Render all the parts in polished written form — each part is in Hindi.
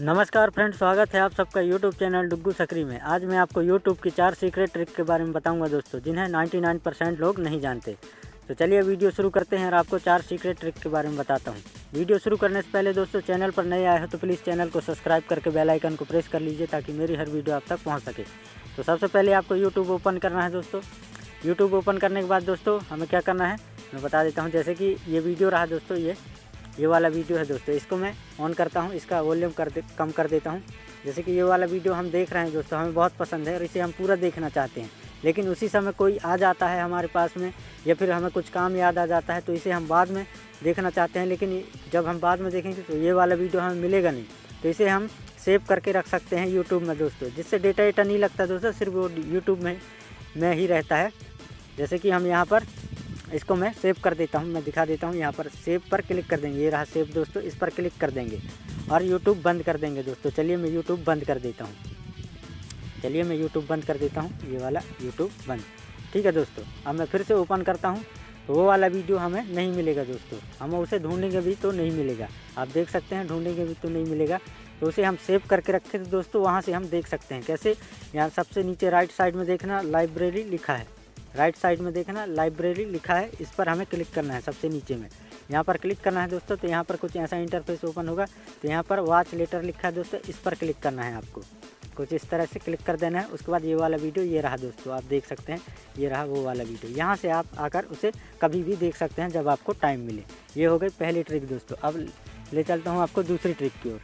नमस्कार फ्रेंड्स, स्वागत है आप सबका यूट्यूब चैनल डुग्गू सकरी में। आज मैं आपको यूट्यूब की 4 सीक्रेट ट्रिक के बारे में बताऊंगा दोस्तों, जिन्हें 99% लोग नहीं जानते। तो चलिए वीडियो शुरू करते हैं और आपको 4 सीक्रेट ट्रिक के बारे में बताता हूं। वीडियो शुरू करने से पहले दोस्तों, चैनल पर नए आए हो तो प्लीज़ चैनल को सब्सक्राइब करके बेल आइकन को प्रेस कर लीजिए ताकि मेरी हर वीडियो आप तक पहुँच सके। तो सबसे पहले आपको यूट्यूब ओपन करना है दोस्तों। यूट्यूब ओपन करने के बाद दोस्तों हमें क्या करना है मैं बता देता हूँ। जैसे कि ये वीडियो रहा दोस्तों, ये वाला वीडियो है दोस्तों, इसको मैं ऑन करता हूँ, इसका वॉल्यूम कम कर देता हूँ। जैसे कि ये वाला वीडियो हम देख रहे हैं दोस्तों, हमें बहुत पसंद है और इसे हम पूरा देखना चाहते हैं, लेकिन उसी समय कोई आ जाता है हमारे पास में या फिर हमें कुछ काम याद आ जाता है, तो इसे हम बाद में देखना चाहते हैं। लेकिन जब हम बाद में देखेंगे तो ये वाला वीडियो हमें मिलेगा नहीं, तो इसे हम सेव करके रख सकते हैं यूट्यूब में दोस्तों, जिससे डेटा नहीं लगता दोस्तों, सिर्फ वो यूट्यूब में ही रहता है। जैसे कि हम यहाँ पर इसको मैं सेव कर देता हूँ, मैं दिखा देता हूँ। यहाँ पर सेव पर क्लिक कर देंगे, ये रहा सेव दोस्तों, इस पर क्लिक कर देंगे और यूट्यूब बंद कर देंगे दोस्तों। चलिए मैं यूट्यूब बंद कर देता हूँ, ये वाला यूट्यूब बंद, ठीक है दोस्तों। अब मैं फिर से ओपन करता हूँ तो वो वाला वीडियो हमें नहीं मिलेगा दोस्तों, हम उसे ढूंढेंगे भी तो नहीं मिलेगा। आप देख सकते हैं, ढूंढेंगे भी तो नहीं मिलेगा, तो उसे हम सेव करके रखें तो दोस्तों वहाँ से हम देख सकते हैं। कैसे? यहाँ सबसे नीचे राइट साइड में देखना लाइब्रेरी लिखा है, राइट साइड में देखना लाइब्रेरी लिखा है, इस पर हमें क्लिक करना है। सबसे नीचे में यहाँ पर क्लिक करना है दोस्तों, तो यहाँ पर कुछ ऐसा इंटरफेस ओपन होगा। तो यहाँ पर वॉच लेटर लिखा है दोस्तों, इस पर क्लिक करना है आपको, कुछ इस तरह से क्लिक कर देना है। उसके बाद ये वाला वीडियो ये रहा दोस्तों, आप देख सकते हैं, ये रहा वो वाला वीडियो। यहाँ से आप आकर उसे कभी भी देख सकते हैं जब आपको टाइम मिले। ये हो गई पहली ट्रिक दोस्तों। अब ले चलता हूँ आपको दूसरी ट्रिक की ओर।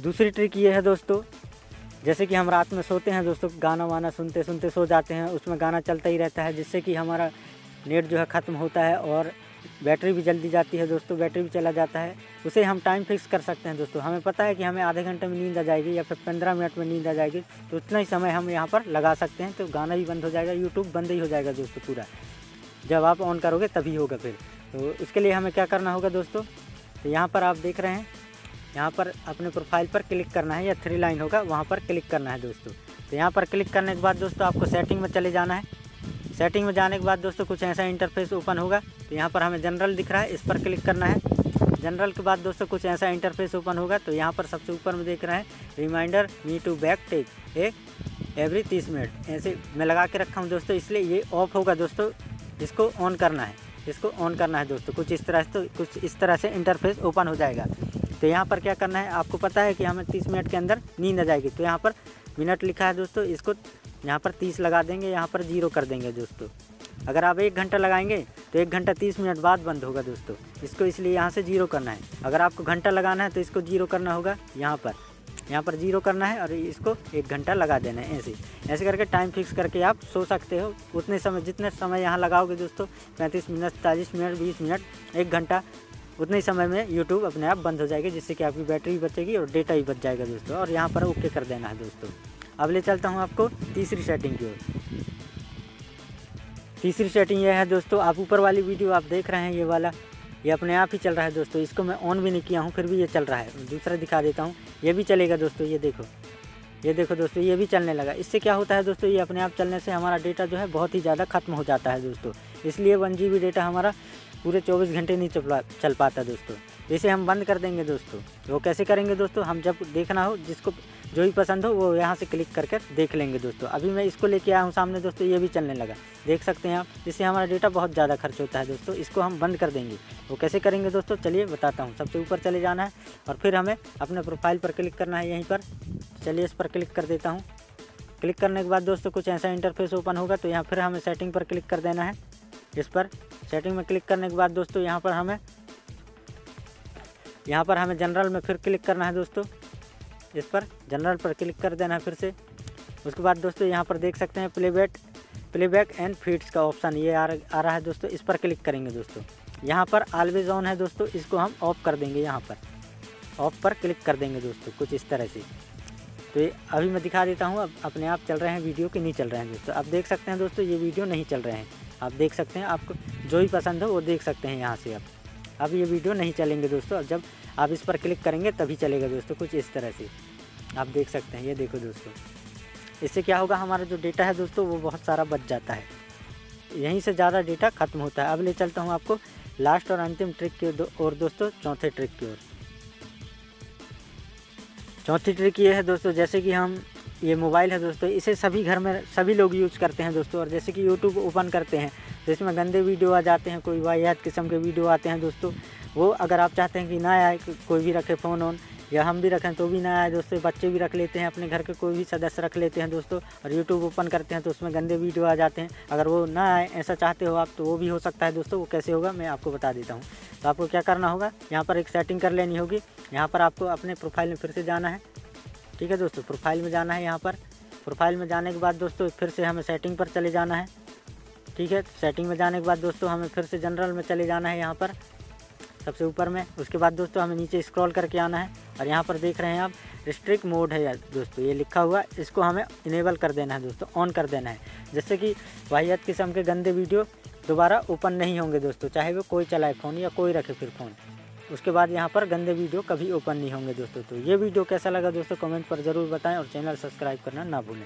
दूसरी ट्रिक ये है दोस्तों, जैसे कि हम रात में सोते हैं दोस्तों, गाना वाना सुनते सुनते सो जाते हैं, उसमें गाना चलता ही रहता है, जिससे कि हमारा नेट जो है ख़त्म होता है और बैटरी भी जल्दी जाती है दोस्तों, बैटरी भी चला जाता है। उसे हम टाइम फिक्स कर सकते हैं दोस्तों, हमें पता है कि हमें आधे घंटे में नींद आ जाएगी या फिर 15 मिनट में नींद आ जाएगी, तो उतना ही समय हम यहाँ पर लगा सकते हैं। तो गाना भी बंद हो जाएगा, यूट्यूब बंद ही हो जाएगा दोस्तों पूरा, जब आप ऑन करोगे तभी होगा फिर। तो इसके लिए हमें क्या करना होगा दोस्तों, तो यहाँ पर आप देख रहे हैं, यहाँ पर अपने प्रोफाइल पर क्लिक करना है, या 3 लाइन होगा वहाँ पर क्लिक करना है दोस्तों। तो यहाँ पर क्लिक करने के बाद दोस्तों आपको सेटिंग में चले जाना है। सेटिंग में जाने के बाद दोस्तों कुछ ऐसा इंटरफेस ओपन होगा। तो यहाँ पर हमें जनरल दिख रहा है, इस पर क्लिक करना है। जनरल के बाद दोस्तों कुछ ऐसा इंटरफेस ओपन होगा। तो यहाँ पर सबसे ऊपर में देख रहे हैं reminder me to back take every 30 minute, ऐसे मैं लगा के रखा हूँ दोस्तों, इसलिए ये ऑफ होगा दोस्तों, इसको ऑन करना है, दोस्तों कुछ इस तरह से, इंटरफेस ओपन हो जाएगा। तो यहाँ पर क्या करना है, आपको पता है कि हमें 30 मिनट के अंदर नींद आ जाएगी, तो यहाँ पर मिनट लिखा है दोस्तों, इसको यहाँ पर 30 लगा देंगे, यहाँ पर 0 कर देंगे दोस्तों। अगर आप 1 घंटा लगाएंगे तो 1 घंटा 30 मिनट बाद बंद होगा दोस्तों, इसको इसलिए यहाँ से 0 करना है। अगर आपको घंटा लगाना है तो इसको 0 करना होगा, यहाँ पर 0 करना है और इसको 1 घंटा लगा देना है। ऐसे करके टाइम फिक्स करके आप सो सकते हो, उतने समय जितने समय यहाँ लगाओगे दोस्तों, 35 मिनट, 40 मिनट, 20 मिनट, 1 घंटा, उतने ही समय में YouTube अपने आप बंद हो जाएगा, जिससे कि आपकी बैटरी बचेगी और डेटा भी बच जाएगा दोस्तों। और यहाँ पर ओके कर देना है दोस्तों। अब ले चलता हूँ आपको तीसरी सेटिंग की ओर। तीसरी सेटिंग यह है दोस्तों, आप ऊपर वाली वीडियो आप देख रहे हैं, ये वाला, ये अपने आप ही चल रहा है दोस्तों, इसको मैं ऑन भी नहीं किया हूँ फिर भी ये चल रहा है। दूसरा दिखा देता हूँ, ये भी चलेगा दोस्तों, ये देखो दोस्तों, ये भी चलने लगा। इससे क्या होता है दोस्तों, ये अपने आप चलने से हमारा डेटा जो है बहुत ही ज़्यादा ख़त्म हो जाता है दोस्तों, इसलिए 1 GB डेटा हमारा पूरे 24 घंटे नहीं चल पाता दोस्तों। इसे हम बंद कर देंगे दोस्तों। वो कैसे करेंगे दोस्तों, हम जब देखना हो, जिसको जो भी पसंद हो वो यहाँ से क्लिक करके देख लेंगे दोस्तों। अभी मैं इसको लेके आया हूँ सामने दोस्तों, ये भी चलने लगा, देख सकते हैं आप। इससे हमारा डेटा बहुत ज़्यादा खर्च होता है दोस्तों, इसको हम बंद कर देंगे। वो कैसे करेंगे दोस्तों, चलिए बताता हूँ। सबसे ऊपर चले जाना है और फिर हमें अपने प्रोफाइल पर क्लिक करना है, यहीं पर। चलिए इस पर क्लिक कर देता हूँ। क्लिक करने के बाद दोस्तों कुछ ऐसा इंटरफेस ओपन होगा। तो यहाँ फिर हमें सेटिंग पर क्लिक कर देना है, इस पर। सेटिंग में क्लिक करने के बाद दोस्तों यहाँ पर हमें जनरल में फिर क्लिक करना है दोस्तों, इस पर जनरल पर क्लिक कर देना है फिर से। उसके बाद दोस्तों यहाँ पर देख सकते हैं प्लेबैक एंड फीड्स का ऑप्शन ये आ रहा है दोस्तों, इस पर क्लिक करेंगे दोस्तों। यहाँ पर ऑलवेज ऑन है दोस्तों, इसको हम ऑफ कर देंगे, यहाँ पर ऑफ पर क्लिक कर देंगे दोस्तों, कुछ इस तरह से। तो अभी मैं दिखा देता हूँ, अब अपने आप चल रहे हैं वीडियो के, नहीं चल रहे हैं दोस्तों। आप देख सकते हैं दोस्तों, ये वीडियो नहीं चल रहे हैं, आप देख सकते हैं, आपको जो भी पसंद हो वो देख सकते हैं यहाँ से आप। अब ये वीडियो नहीं चलेंगे दोस्तों, अब जब आप इस पर क्लिक करेंगे तभी चलेगा दोस्तों, कुछ इस तरह से आप देख सकते हैं। ये देखो दोस्तों, इससे क्या होगा, हमारा जो डेटा है दोस्तों वो बहुत सारा बच जाता है, यहीं से ज़्यादा डेटा खत्म होता है। अब ले चलता हूँ आपको लास्ट और अंतिम ट्रिक की ओर दोस्तों, चौथे ट्रिक की ओर। चौथी ट्रिक ये है दोस्तों, जैसे कि हम ये मोबाइल है दोस्तों, इसे सभी घर में सभी लोग यूज़ करते हैं दोस्तों। और जैसे कि यूट्यूब ओपन करते हैं तो इसमें गंदे वीडियो आ जाते हैं, कोई वाहियात किस्म के वीडियो आते हैं दोस्तों। वो अगर आप चाहते हैं कि ना आए, कोई भी रखे फ़ोन ऑन या हम भी रखें तो भी ना आए दोस्तों, बच्चे भी रख लेते हैं, अपने घर के कोई भी सदस्य रख लेते हैं दोस्तों। और यूट्यूब ओपन करते हैं तो उसमें गंदे वीडियो आ जाते हैं, अगर वो ना आए ऐसा चाहते हो आप तो वो भी हो सकता है दोस्तों। वो कैसे होगा मैं आपको बता देता हूँ। तो आपको क्या करना होगा, यहाँ पर एक सेटिंग कर लेनी होगी। यहाँ पर आपको अपने प्रोफाइल में फिर से जाना है, ठीक है दोस्तों, प्रोफाइल में जाना है। यहाँ पर प्रोफाइल में जाने के बाद दोस्तों फिर से हमें सेटिंग पर चले जाना है, ठीक है। सेटिंग में जाने के बाद दोस्तों हमें फिर से जनरल में चले जाना है, यहाँ पर सबसे ऊपर में। उसके बाद दोस्तों हमें नीचे स्क्रॉल करके आना है और यहाँ पर देख रहे हैं आप रिस्ट्रिक्ट मोड है दोस्तों, ये लिखा हुआ, इसको हमें इनेबल कर देना है दोस्तों, ऑन कर देना है। जैसे कि वाहियात किस्म के गंदे वीडियो दोबारा ओपन नहीं होंगे दोस्तों, चाहे वो कोई चलाए फ़ोन या कोई रखे फिर फ़ोन। उसके बाद यहाँ पर गंदे वीडियो कभी ओपन नहीं होंगे दोस्तों। तो ये वीडियो कैसा लगा दोस्तों कमेंट पर ज़रूर बताएं और चैनल सब्सक्राइब करना ना भूलें।